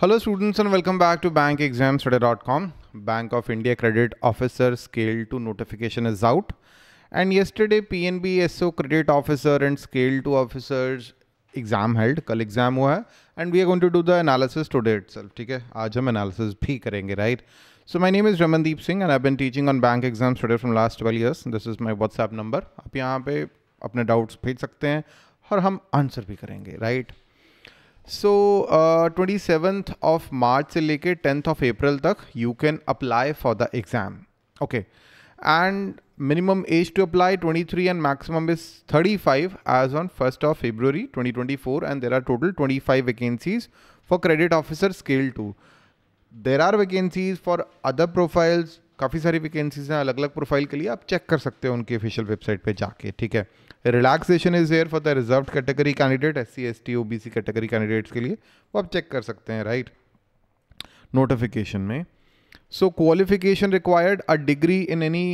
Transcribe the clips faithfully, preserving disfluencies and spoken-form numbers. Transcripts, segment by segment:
Hello students and welcome back to bank exams today dot com. Bank of India Credit Officer Scale two notification is out, and yesterday P N B S O Credit Officer and Scale two Officers exam held. कल exam हुआ है and we are going to do the analysis today itself. ठीक है, आज हम analysis भी करेंगे, right? So my name is Ramandip Singh and I've been teaching on Bank Exams Today from last twelve years. This is my WhatsApp number. आप यहाँ पे अपने doubts भेज सकते हैं और हम answer भी करेंगे, right? So twenty seventh of March से लेके टेंथ ऑफ अप्रैल तक you can apply for the exam. Okay, and minimum age to apply twenty three and maximum is thirty five age on first of February twenty twenty four and there are total twenty five vacancies for credit officer scale two. There are vacancies for other profiles, काफ़ी सारी vacancies हैं अलग अलग profile के लिए. आप check कर सकते हो उनकी ऑफिशियल वेबसाइट पे जाके. ठीक है, relaxation is there for the reserved category candidate, S C S T O B C category candidates के लिए, वो आप चेक कर सकते हैं, राइट, नोटिफिकेशन में. So qualification required a degree in any,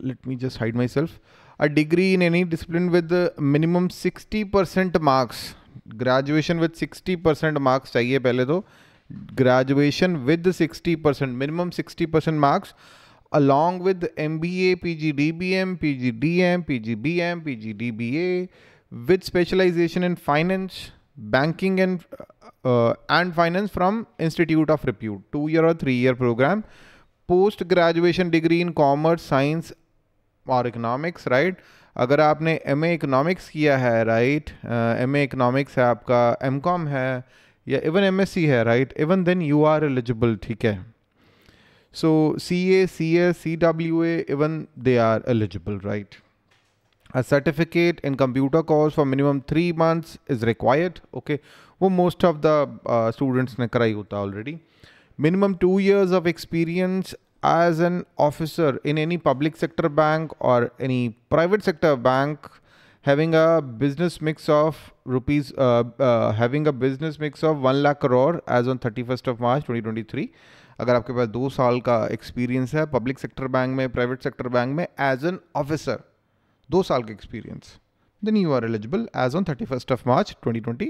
let me just hide myself, a degree in any discipline with minimum sixty percent marks. Graduation with sixty percent marks चाहिए पहले तो. Graduation with sixty percent minimum sixty percent marks along with M B A, P G D B M, P G D M, P G B M, P G D B A, with specialization in finance, banking and uh, and finance from institute of repute, two-year or three-year program, post-graduation degree in commerce, science और economics, right? अगर आपने M A economics किया है, right? Uh, M A economics है आपका, M Com है या even M S C है, right? Even then you are eligible, ठीक है? So C A, C S, C W A, even they are eligible, right? A certificate in computer course for minimum three months is required. Okay, वो most of the uh, students ने कराई होता already. Minimum two years of experience as an officer in any public sector bank or any private sector bank, having a business mix of rupees, uh, uh, having a business mix of one lakh crore as on thirty-first of March twenty twenty-three. अगर आपके पास दो साल का experience है public sector bank में, private sector bank में, as an officer दो साल का experience, then you are eligible as on thirty first of March twenty twenty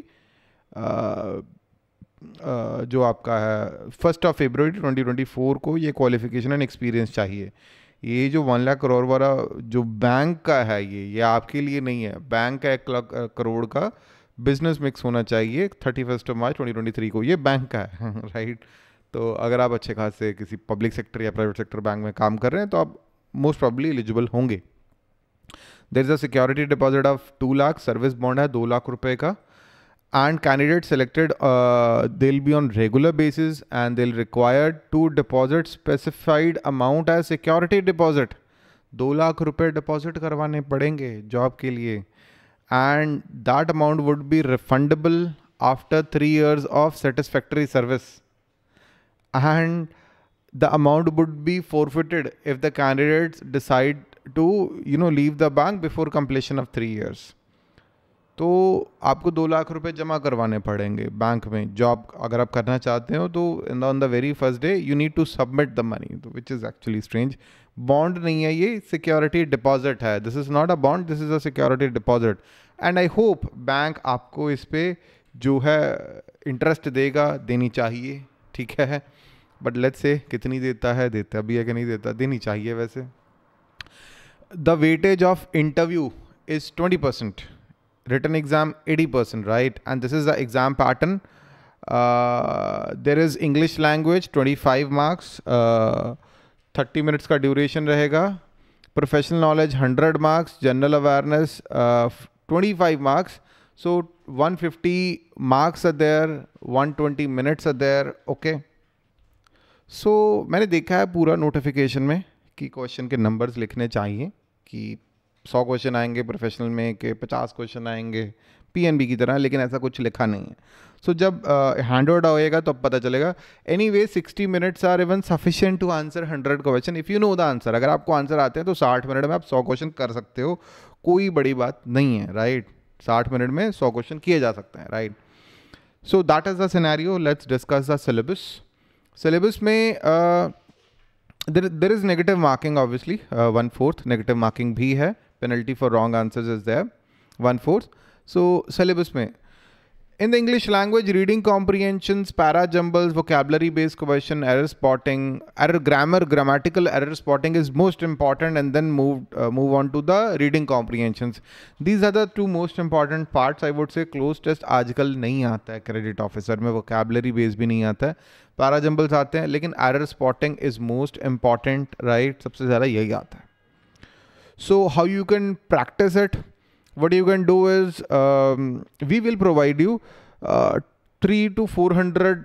जो आपका है first of February twenty twenty four को ये क्वालिफिकेशन एंड एक्सपीरियंस चाहिए. ये जो वन लाख करोड़ वाला जो बैंक का है, ये ये आपके लिए नहीं है. बैंक का एक लाख करोड़ का बिजनेस मिक्स होना चाहिए thirty first of March twenty twenty three को. ये बैंक का है, राइट? तो अगर आप अच्छे खासे किसी पब्लिक सेक्टर या प्राइवेट सेक्टर बैंक में काम कर रहे हैं तो आप मोस्ट प्रॉब्ली एलिजिबल होंगे. There is a security deposit of two lakh, service bond है दो लाख रुपए का, and candidate selected they will be on regular basis and they will required to deposit specified amount as security deposit. दो लाख रुपये deposit करवाने पड़ेंगे job के लिए, and that amount would be refundable after three years of satisfactory service, and the amount would be forfeited if the candidates decide to, you know, leave the bank before completion of three years. तो आपको दो लाख रुपए जमा करवाने पड़ेंगे bank में job अगर आप करना चाहते हो तो. In on the very first day you need to submit the money, which is actually strange. Bond नहीं है, ये सिक्योरिटी डिपॉजिट है. This is not a bond, this is a security deposit, and I hope bank आपको इस पर जो है interest देगा, देनी चाहिए. ठीक है, बट लेट्स से कितनी देता है, देता भी है कि नहीं देता, देनी चाहिए वैसे. The weightage of interview is twenty percent, written exam eighty percent, right? And this is the exam pattern. There is English language twenty five marks, thirty minutes का ड्यूरेशन रहेगा. Professional knowledge hundred marks, general awareness twenty five marks. So one fifty marks are there, one twenty minutes are there. Okay, so so, मैंने देखा है पूरा notification में कि question के numbers लिखने चाहिए कि सौ क्वेश्चन आएंगे प्रोफेशनल में, के पचास क्वेश्चन आएंगे पीएनबी की तरह, लेकिन ऐसा कुछ लिखा नहीं है. सो so, जब हैंड आउट होएगा तब पता चलेगा. Anyway sixty minutes are even sufficient to answer hundred question if you know the answer. अगर आपको आंसर आते हैं तो साठ मिनट में आप सौ क्वेश्चन कर सकते हो, कोई बड़ी बात नहीं है, राइट? साठ मिनट में सौ क्वेश्चन किए जा सकते हैं, right? So that is the scenario. Let's discuss the syllabus. Syllabus में there there is negative marking, obviously one fourth negative marking भी है, penalty for wrong answers is there one fourth. So syllabus में In the English language, reading comprehensions, para jumbles, vocabulary-based question, error spotting, error grammar, grammatical error spotting is most important, and then move uh, move on to the reading comprehensions. These are the two most important parts. I would say close test आजकल नहीं आता है credit officer में, vocabulary base भी नहीं आता है, para jumbles आते हैं, लेकिन error spotting is most important, right? सबसे ज़्यादा यही आता है. So how you can practice it? What you can do is um, we will provide you uh, three to four hundred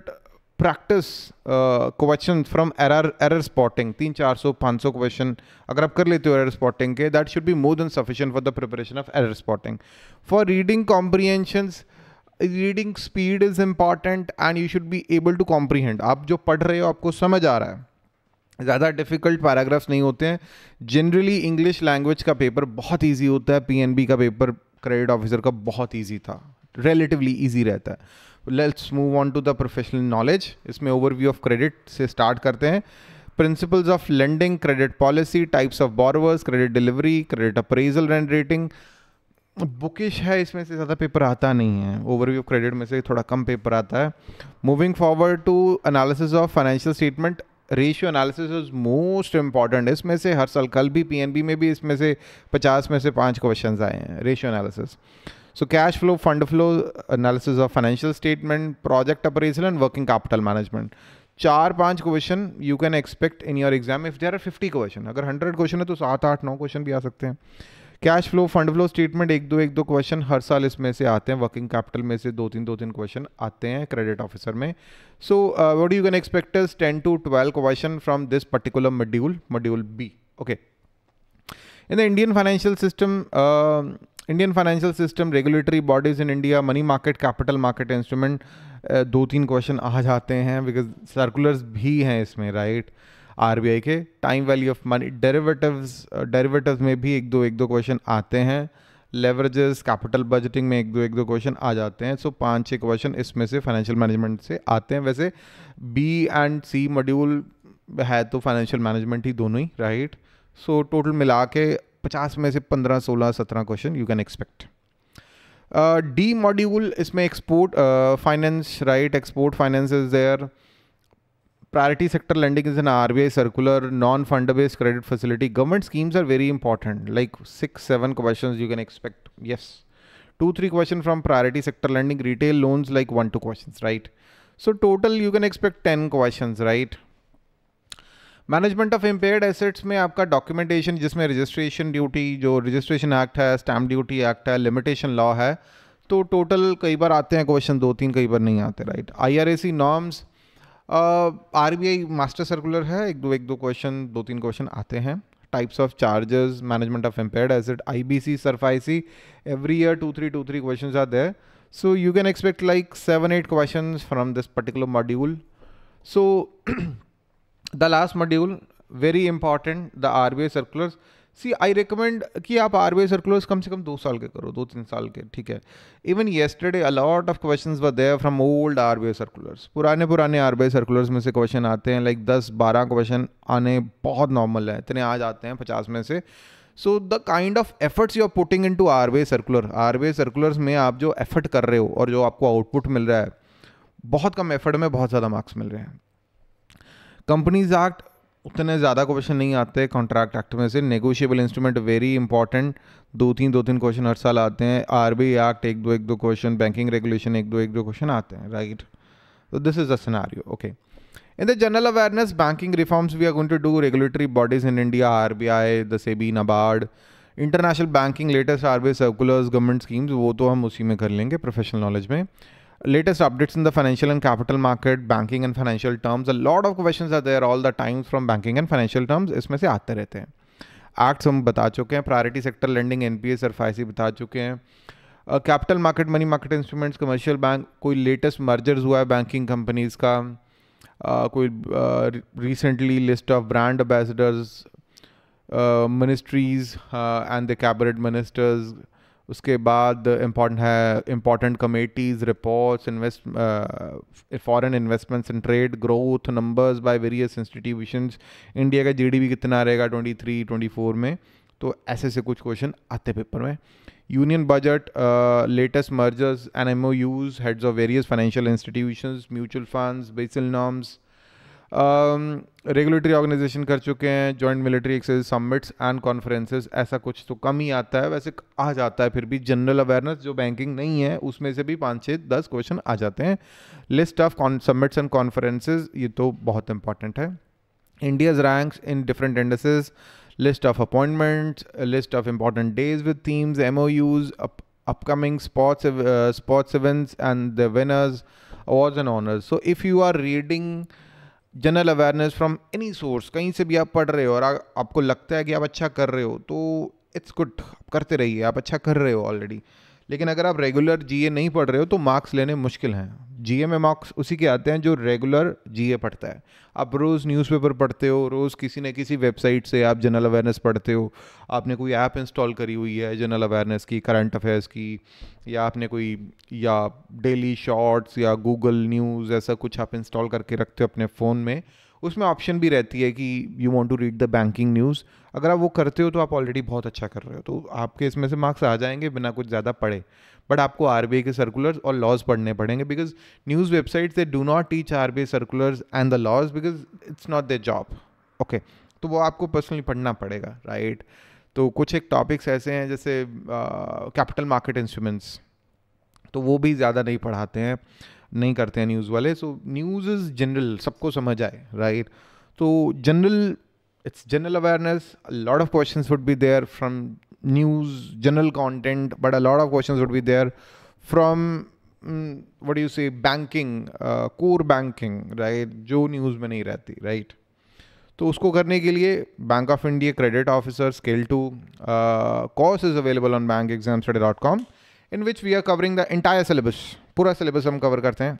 practice uh, questions from error error spotting. तीन चार सौ पाँच सौ question अगर आप कर लेते हो error spotting के, that should be more than sufficient for the preparation of error spotting. For reading comprehensions, reading speed is important and you should be able to comprehend. आप जो पढ़ रहे हो आपको समझ आ रहा है. ज़्यादा डिफ़िकल्ट पैराग्राफ्स नहीं होते हैं. जनरली इंग्लिश लैंग्वेज का पेपर बहुत इजी होता है. पीएनबी का पेपर क्रेडिट ऑफिसर का बहुत इजी था, रिलेटिवली इजी रहता है. Let's move on to the professional knowledge. इसमें ओवरव्यू ऑफ क्रेडिट से स्टार्ट करते हैं. Principles of lending, credit policy, types of borrowers, credit delivery, credit appraisal and rating. Bookish है, इसमें से ज़्यादा पेपर आता नहीं है. ओवरव्यू ऑफ क्रेडिट में से थोड़ा कम पेपर आता है. Moving forward to analysis of financial statement, ratio analysis is most important. इसमें से हर साल, कल भी पीएनबी में भी इसमें से पचास में से पाँच क्वेश्चंस आए हैं, ratio analysis. So cash flow, fund flow, analysis of financial statement, project appraisal and working capital management. चार पांच question you can expect in your exam if there are fifty question. अगर हंड्रेड क्वेश्चन है तो सात आठ नौ question भी आ सकते हैं. Cash flow, fund flow statement एक दो एक दो क्वेश्चन हर साल इसमें से आते हैं. वर्किंग कैपिटल में से दो तीन दो तीन क्वेश्चन आते हैं क्रेडिट ऑफिसर में. So what you can expect is ten to twelve question from this particular module, module B. Okay, in the Indian financial system, Indian financial system, regulatory bodies in India, money market, capital market instrument, दो तीन question आ जाते हैं because circulars भी हैं इसमें, right right? RBI के time value of money, derivatives, derivatives में भी एक दो एक दो क्वेश्चन आते हैं. लेवरेजेस, कैपिटल बजटिंग में एक दो एक दो क्वेश्चन आ जाते हैं. सो पांच छह क्वेश्चन इसमें से फाइनेंशियल मैनेजमेंट से आते हैं. वैसे बी एंड सी मॉड्यूल है तो फाइनेंशियल मैनेजमेंट ही दोनों ही, राइट? सो टोटल मिला के पचास में से पंद्रह सोलह सत्रह question you can expect. D module, इसमें export finance, right, export finance is there. Priority sector lending is an R B I circular, non-funder based credit facility. Government schemes are very important. Like six, seven questions you can expect. Yes, two, three questions from priority sector lending. Retail loans like one, two questions, right? So total you can expect ten questions, right? Management of impaired assets में आपका documentation, जिसमें registration duty, जो registration act है, stamp duty act है, limitation law है, तो total कई बार आते हैं क्वेश्चन, दो तीन कई बार नहीं आते, right? I R A C norms, RBI master circular है, एक दो एक दो क्वेश्चन, दो तीन क्वेश्चन आते हैं. Types of charges, management of impaired asset, IBC, SARFAESI, every year two three two three question are there. So you can expect like seven eight question from this particular module. So the last module very important, the RBI circulars. See I recommend कि आप RBI circulars कम से कम दो साल के करो, दो तीन साल के, ठीक है? Even yesterday a lot of questions were there from old RBI circulars. पुराने पुराने आरबीआई सर्कुलर्स में से क्वेश्चन आते हैं, लाइक दस बारह क्वेश्चन आने बहुत नॉर्मल है, इतने आ जाते हैं पचास में से. So the kind of efforts you are putting in to RBI circular, RBI circulars में आप जो एफर्ट कर रहे हो और जो आपको आउटपुट मिल रहा है, बहुत कम एफर्ट में बहुत ज़्यादा मार्क्स मिल रहे हैं. कंपनीज एक्ट, उतने ज़्यादा क्वेश्चन नहीं आते कॉन्ट्रैक्ट एक्ट में से. नेगोशिएबल इंस्ट्रूमेंट वेरी इंपॉर्टेंट, दो तीन दो तीन क्वेश्चन हर साल आते हैं. आरबीआई एक्ट एक दो एक दो क्वेश्चन, बैंकिंग रेगुलेशन एक दो एक दो क्वेश्चन आते हैं, राइट? तो this is the scenario. Okay, in the general awareness, banking reforms we are going to do, regulatory bodies in India, RBI, the SEBI, NABARD, international banking, latest RBI circulars, government schemes, वो तो हम उसी में कर लेंगे professional knowledge में. Latest updates in the financial and capital market, banking and financial terms. A lot of questions are there all the times from banking and financial terms. इसमें से आते रहते हैं. Acts हम बता चुके हैं. Priority sector lending, N P A, SARFAESI बता चुके हैं. uh, Capital market, money market instruments, commercial bank, कोई latest mergers हुआ है banking companies का, uh, कोई uh, recently list of brand ambassadors, uh, ministries uh, and the cabinet ministers. उसके बाद इम्पॉर्टेंट है important committees, reports, invest, foreign investments in trade, growth numbers by various institutions, India का GDP कितना रहेगा twenty three twenty four में, तो ऐसे से कुछ क्वेश्चन आते पेपर में. Union budget, uh, latest mergers and M O Us, heads of various financial institutions, mutual funds, Basel norms, um, regulatory organization कर चुके हैं, joint military exercise summits and conferences. ऐसा कुछ तो कम ही आता है, वैसे आ जाता है फिर भी. जनरल अवेयरनेस जो बैंकिंग नहीं है उसमें से भी पाँच छः दस क्वेश्चन आ जाते हैं. List of summits and conferences, ये तो बहुत इंपॉर्टेंट है. India's ranks in different indices, list of appointments, list of important days with teams, M O Us, up, upcoming sports uh, sports events and the winners, awards and honors. So if you are reading general awareness from any source, कहीं से भी आप पढ़ रहे हो और आ, आपको लगता है कि आप अच्छा कर रहे हो तो इट्स गुड, करते रहिए, आप अच्छा कर रहे हो ऑलरेडी. लेकिन अगर आप रेगुलर जीए नहीं पढ़ रहे हो तो मार्क्स लेने मुश्किल हैं. जीए में मार्क्स उसी के आते हैं जो रेगुलर जीए पढ़ता है. आप रोज़ न्यूज़पेपर पढ़ते हो, रोज़ किसी न किसी वेबसाइट से आप जनरल अवेयरनेस पढ़ते हो, आपने कोई ऐप इंस्टॉल करी हुई है जनरल अवेयरनेस की, करंट अफेयर्स की, या आपने कोई या डेली शॉर्ट्स या गूगल न्यूज़ ऐसा कुछ आप इंस्टॉल करके रखते हो अपने फ़ोन में. उसमें ऑप्शन भी रहती है कि you want to read the banking news. अगर आप वो करते हो तो आप ऑलरेडी बहुत अच्छा कर रहे हो, तो आपके इसमें से मार्क्स आ जाएंगे बिना कुछ ज़्यादा पढ़े. बट आपको आरबीआई के सर्कुलर्स और लॉज पढ़ने पड़ेंगे, because news websites they do not teach RBI circulars and the laws, because it's not their job. Okay, तो वो आपको पर्सनली पढ़ना पड़ेगा, राइट right? तो कुछ एक टॉपिक्स ऐसे हैं जैसे कैपिटल मार्केट इंस्ट्रूमेंट्स, तो वो भी ज़्यादा नहीं पढ़ाते हैं, नहीं करते हैं न्यूज़ वाले. सो न्यूज़ इज़ जनरल, सबको समझ आए, राइट right? तो general, it's general awareness. Lot of questions would be there from news, general content, but a lot of questions would be there from what do you say banking, core banking, right, जो news में नहीं रहती, right right? तो उसको करने के लिए bank of India credit officer scale two course is available on bank exams today dot com, in which we are covering the entire syllabus. पूरा सिलेबस हम कवर करते हैं.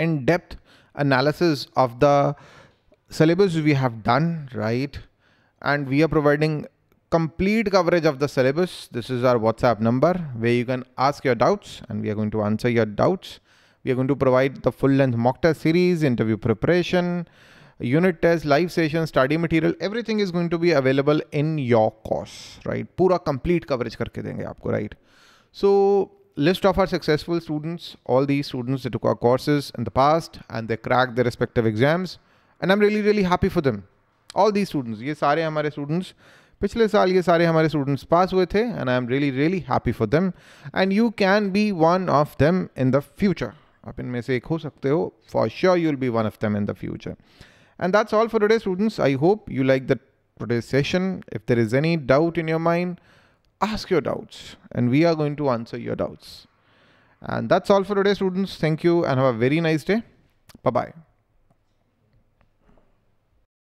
In depth analysis of the syllabus we have done, right, and we are providing complete coverage of the syllabus. This is our WhatsApp number way you can ask your doubts and we are going to answer your doubts. We are going to provide the full length mock test series, interview preparation, unit test, live session, study material, everything is going to be available in your course, right? पूरा complete coverage करके देंगे आपको, right? So list of our successful students, all these students that took our courses in the past and they cracked their respective exams, and I'm really really happy for them. All these students, ये सारे हमारे students पिछले साल ये सारे हमारे students pass हुए थे, and I'm really really happy for them. And you can be one of them in the future. आप इनमें से एक हो सकते हो, for sure you'll be one of them in the future. And that's all for today, students. I hope you like the today's session. If there is any doubt in your mind, ask your doubts and we are going to answer your doubts. And that's all for today, students. Thank you and have a very nice day. Bye-bye.